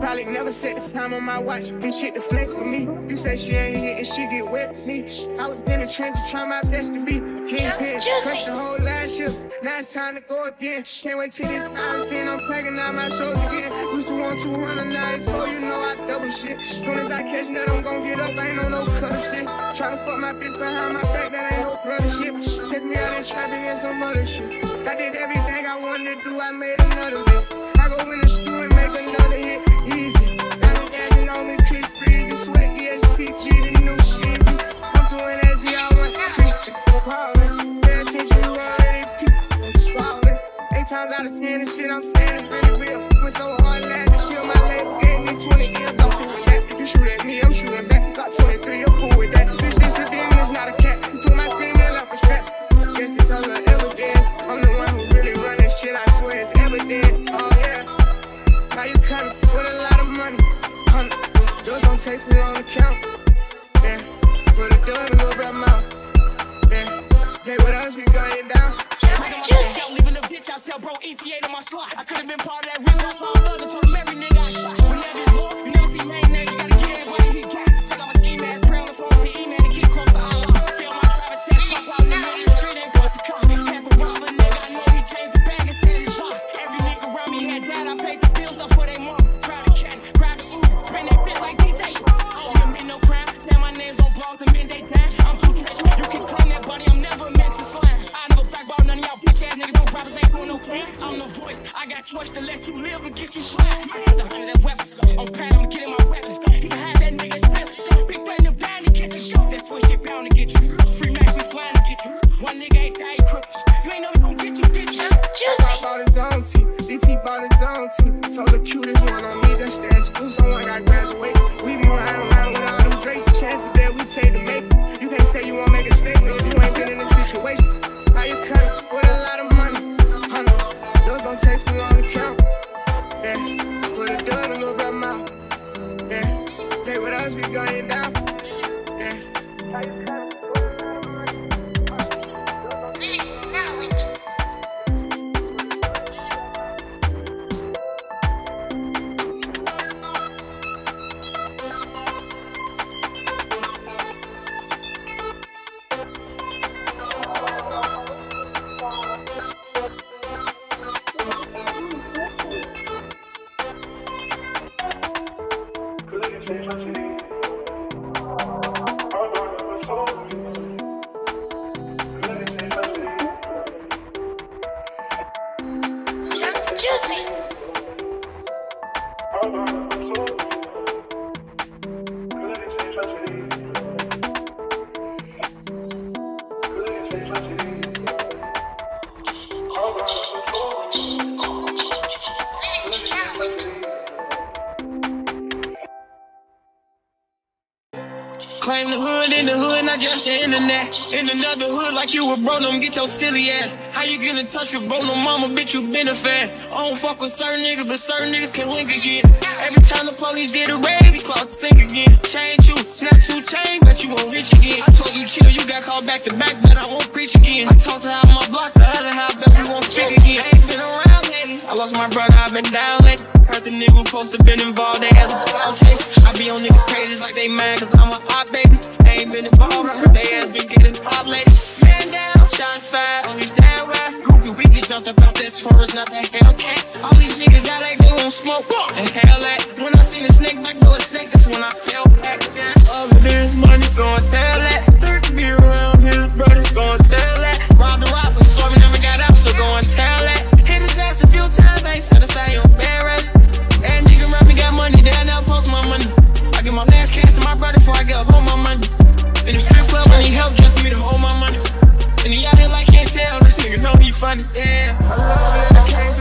Probably never set the time on my watch. This shit to flex with me. You say she ain't here and she get wet with me. I was in the trench to try my best to be kingpin. Cut the whole last year. Now it's time to go again. Can't wait till this hours in. I'm plugging out my shows again. Used to want 200, now it's so you know I double shit. Soon as I catch that, I'm gon' get up. I ain't on no cutter shit. Try to fuck my bitch behind my back. That ain't no brother shit. Hit me out and trapping and some other shit. I did everything I wanted to do, I made another list. I go in the studio and make another hit, easy. I was dancing on me, Chris Breezy, Sweat, ESCG, the new cheesy. I'm doing as y'all want, preaching, calling. Man, teaching you already, people calling. 8 times out of 10, the shit I'm saying is really real. Went so hard last year, kill my leg, gave me 20 years, I'm cool with that. You shoot at me, I'm shooting back, got 23, I'm cool with that. Bitch, this a thing, it's not a cat. You took my team and left for scratch. Guess this all I ever dance. I'm the one who really run this shit, I swear it's evident. Oh yeah, now you coming with a lot of money. Those don't take too long to count. Yeah, put a door in a little bit mouth. Yeah, play with us, we gun you down. I got my shell, leaving the bitch, I tell bro ETA to my slot. I could've been part of that real life, all thug, I told him every nigga I shot. When that is low, you never see main niggas, gotta get everybody he got. Take out my scheme ass, pray on the phone with the E-man to get close to all I feel my driver test, pop out, I'm the voice, I got choice to let you live and get you slapped. I had to hunt that weapon, so I'm proud I'm getting my weapons. You can have that nigga's best. Big playing them down to get you. That switch shit bound to get you. Free Max is flying to get you. One nigga ain't that crippled. You ain't know he's gonna get you, did you? Juicy bought his own team, DT bought his own team. Told the cutest one on me, that's the excuse. I'm like I graduate. We more out of line with all them Drake. Chances that we take to make it. You can't say you won't make a statement if you ain't been in this situation. How you coming with a lot of money? Don't take too long to count. Yeah, put a door in a little bit mouth. Yeah, play with us, we gun you down. Yeah, how you coming? Claim the hood, not just the internet. In another hood, like you with bro, don't get your silly ass. How you get in touch with bro, no mama, bitch, you been a fan. I don't fuck with certain niggas, but certain niggas can link again. Every time the police did a raid, we caught the sink again. Change you, snatch you chain, but you won't reach again. I told you chill, you got called back to back, but I won't preach again. I talked to half my block, the other half, but we won't speak again. I ain't been around, lady. I lost my brother, I've been down, lady. Heard the nigga supposed to been involved, they ass a clown chase. I be on niggas pages like they mine, cause I'm a hot baby. I ain't been involved, they ass been getting populated. Man down, shots fired, only stand wide. Goofy, we get jumped about that Taurus, not that Hellcat. All these niggas got like they won't smoke, and hell that. When I seen a snake, I know a snake, that's when I fell back. All of this money gon' tell that. Third to be around, his brothers gon' tell that. Rob the rock, but Stormy never got up, so gon' tell that. Hit his ass a few times, I ain't satisfied, you embarrassed. And nigga around me got money, then I'll post my money. I give my last cash to my brother before I get up, hold my money. In the strip club, I need help just for me to hold my money. And he out here like can't tell, this nigga know he funny. Yeah, I love it, I can't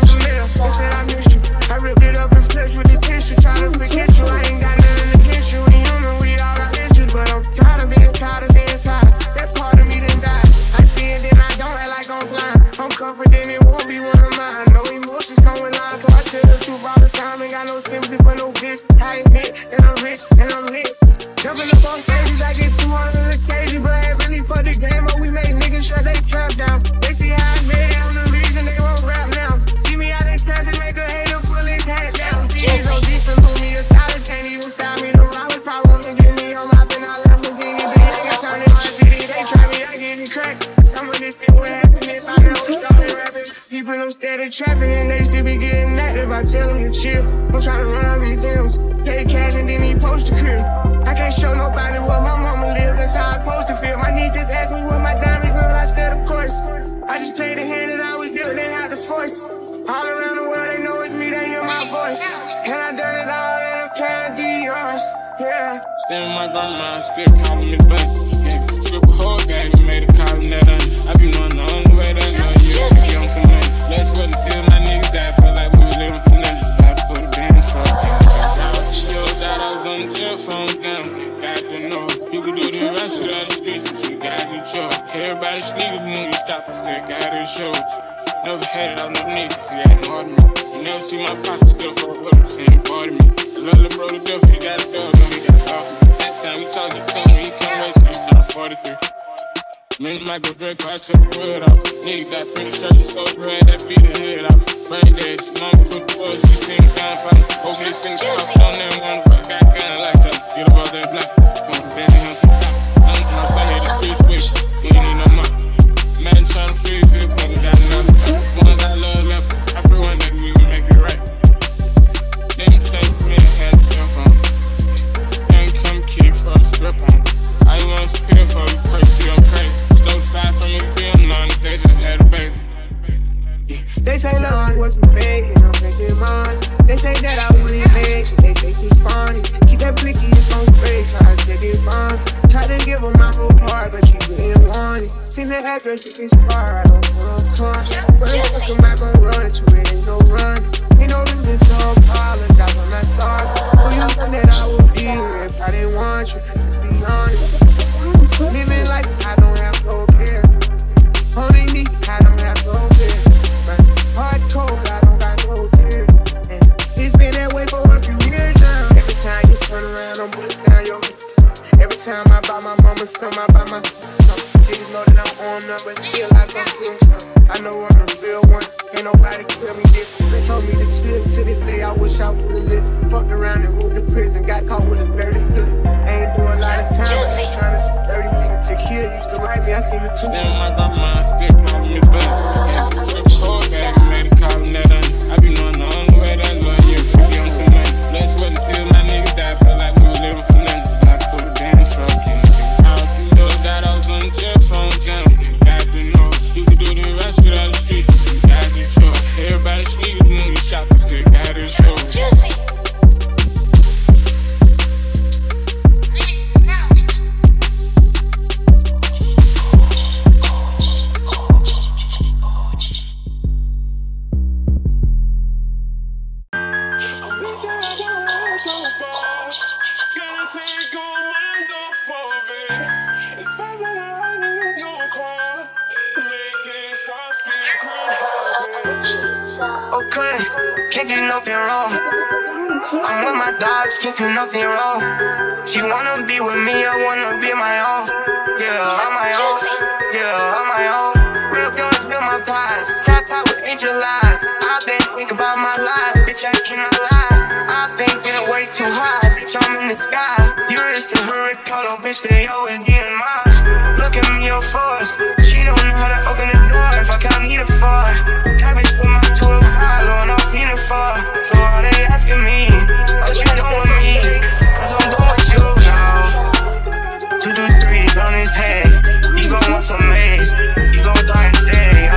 Niggas said I miss you. I ripped it up and flipped with the tissue. Tryna forget you, I ain't got nothing against you. We human, we all got issues. But I'm tired of being tired of being tired. That part of me done died. I see it, then I don't act like I'm blind. I'm confident it won't be one of mine. No emotions come with lines, so I tell the truth all the time. Ain't got no sympathy for no bitch. I admit that I'm rich and I'm lit. Jumping up on stages, I get 200 occasions. But I ain't really for the game, but we make niggas shut they trap down. They see how I made it, I'm the reason they won't rap now. See me out in class and make a hater pull his hat down. These OGs can move me, your stylist can't even stop me. The robbers pop up and get me on my pin. I left the beanie, but they can turn it on city. They try me, I get it cracked. Some of this thing would happen if I know I'm starting rapping. People don't stand at trapping and they still be getting active. I tell them to chill, I'm trying to run out these M's. Pay cash and then he post a crib. I can't show nobody where my mama live, that's how I supposed to feel. My niece just asked me where my diamond girl, I said of course. I just played the hand that I always dealt, they had the force. All around the world they know it's me, they hear my voice. And I done it all and I'm trying to do yours, yeah. Stand my dog, my strip, calling me back. Yeah, strip a whole gang, you made a column that I be knowing the only way that know you be on some money. Let's wait until my niggas die, feel like we was living for nothing. I put a band so I was on the jail phone, damn, got to know. You can do the rest of the streets, but you got to get yours. Everybody sneakers when you stop, I said, got to show it. Never had it on no niggas, you ain't hard me. You never see my pockets still fuck up, it's ain't bored me. I love the bro to death, he got a dog, no, he got off me. That time we talk, he told me, he can't wait till he's on 43. Me and Michael Drake, I took the wood off. Nigga got pretty shirts, so red, that beat the head off. Brain dead, she mama put the wood, she seen the gunfight. Over this in the top, on that motherfucker got gun like that. Get up out that black, come dancing on some top. I'm the house, I hear the streets with you, ain't need no money. Man trying to free people, but we got nothing. Ones I love left, I pray one day we will make it right. They didn't say me, I had to jump on. Then come keep for a strip on. I once paid for the purse, you don't crazy. Stole 5 from me, being on they just had a baby. Yeah. They say, Lord, what you begging? I'm making money. They say that I really beg, they think she's funny. Keep that blicky, it's on spray, try to get it fun. Try to give her my whole part, but she didn't want it. Seen the address, if it's far, I don't want to come. But I'm fucking my butt running, too it ain't no run. Ain't no reason to apologize when I saw it. Who you think that I would be if I didn't want you? Just be honest. Living like I don't have no care. Holding me, I don't have no care. Hard cold, I don't got no tears. And it's been that way for a few years now. Every time you turn around, I'm putting down your missus. Every time I buy my mama some, I buy my sister some. Niggas know that I'm on them, but still I go feel some. I know I'm the real one, ain't nobody tell me this. They told me to chill, to this day I wish I would've listened. Fucked around and moved to prison, got caught with a dirty flip. Ain't doing a lot of time, but I'm trying to spend 30 niggas to kill. Used to write me, I seen you too. Damn, I got my spirit on me back. I be knowing the only way that love you should be on some money. Let's wait until my niggas die, feel like we were living for nothing. I put a dance truck in it. I was through those that I was on the jail phone jam. Got the know you can do the rest without the streets, but you got the choice. Everybody sneakers when you shop, but still got the choice. I'm with my dogs, can't do nothing wrong. She wanna be with me, I wanna be my own. Yeah, I'm my own. Yeah, I'm my own. Real guns, real my pies. Half out with angel eyes. I've been thinking about my life, bitch, I cannot lie. I've been getting way too high, bitch, I'm in the sky. You're just a hurricane, oh, bitch, they always getting mine. Look at me, you're forced. She don't know how to open the door, fuck, I need a four. Cabbage put my toe on, I'm feeling for. So all they asking me, what you doing with me? Cause I'm doing with you now. 2 3s on his head. You gon' want some maze. You gon' die instead.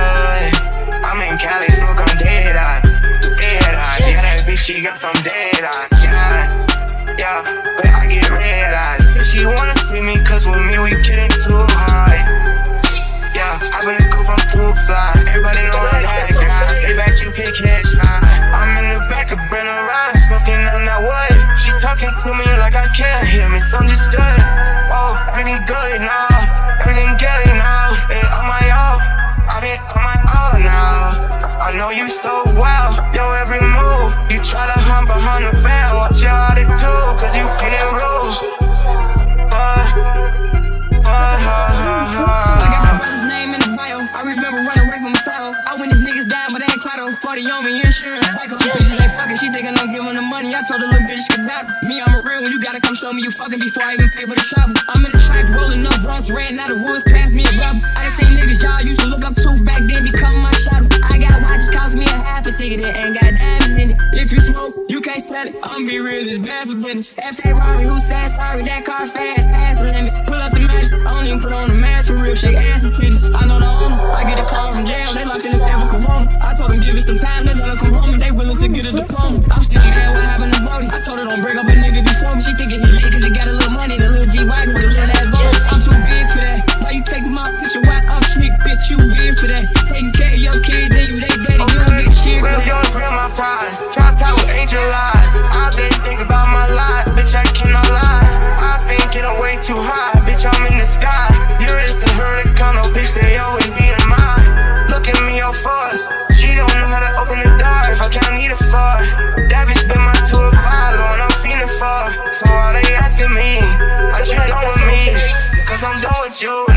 I'm in Cali, smoke on dead eyes. Dead eyes. Yeah, that bitch, she got some dead eyes. Yeah, but I get red eyes. Said she wanna see me, cause with me we getting too high. Yeah, I've been a coupe, I'm too fly. Everybody know I'm that guy. They back, you can catch fine. misunderstood. Oh, pretty good now, pretty good now. And on my own, I mean on my own now. I know you so well, yo, every move. You try to hunt behind the veil, watch your attitude, cause you can't lose. I got my brother's name in the bio. I remember running away from the title. I went, these niggas died, but they ain't clattle. 40 on me, insurance. She thinking I'm giving her money, I told her little bitch she could battle. Me, I'm a real one, you gotta come show me you fucking before I even pay for the travel. I'm in the track, rolling up blunts, ran out of woods, pass me a rubber. I done seen niggas y'all used to look up to back then become my shadow. I got watches, cost me a half a ticket, it ain't got diamonds in it. If you smoke, you can't sell it, I'm be real, it's bad for business. F.A. Rory, who said sorry, that car fast, pass the limit. Pull up to match, I don't even put on a mask for real, shake ass and titties. I know the owner, I get a call from jail, they locked in the cell with corona. I told them give it some time, they let them come home and they willing to get a diploma. I'm still mad what happened to Brody. I told her don't break up a nigga before me. She thinking he lit cause he got a little money, the little G-Wagon with a little ass boat. I'm too big for that. Why you take my picture? Why I'm sneak, bitch, you big for that. Taking care of your kids and you they better. Okay, you real yours, real my pride. Try to talk with angel eyes. I've been thinking about my life, bitch, I cannot lie. I've been getting way too high, bitch, I'm in the sky. You're just a hurricane, bitch, they always be in mine. Look at me, all force. She don't know how to open the door if I can't need a far. That bitch been my tour of follow and I'm feeling for. So all they asking me, what you done with me? Cause I'm done with you.